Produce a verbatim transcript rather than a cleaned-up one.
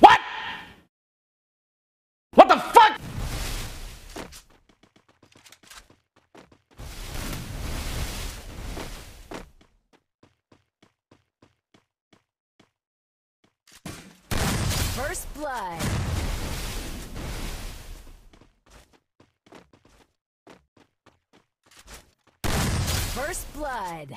What? What the fuck? First blood. First blood. First blood.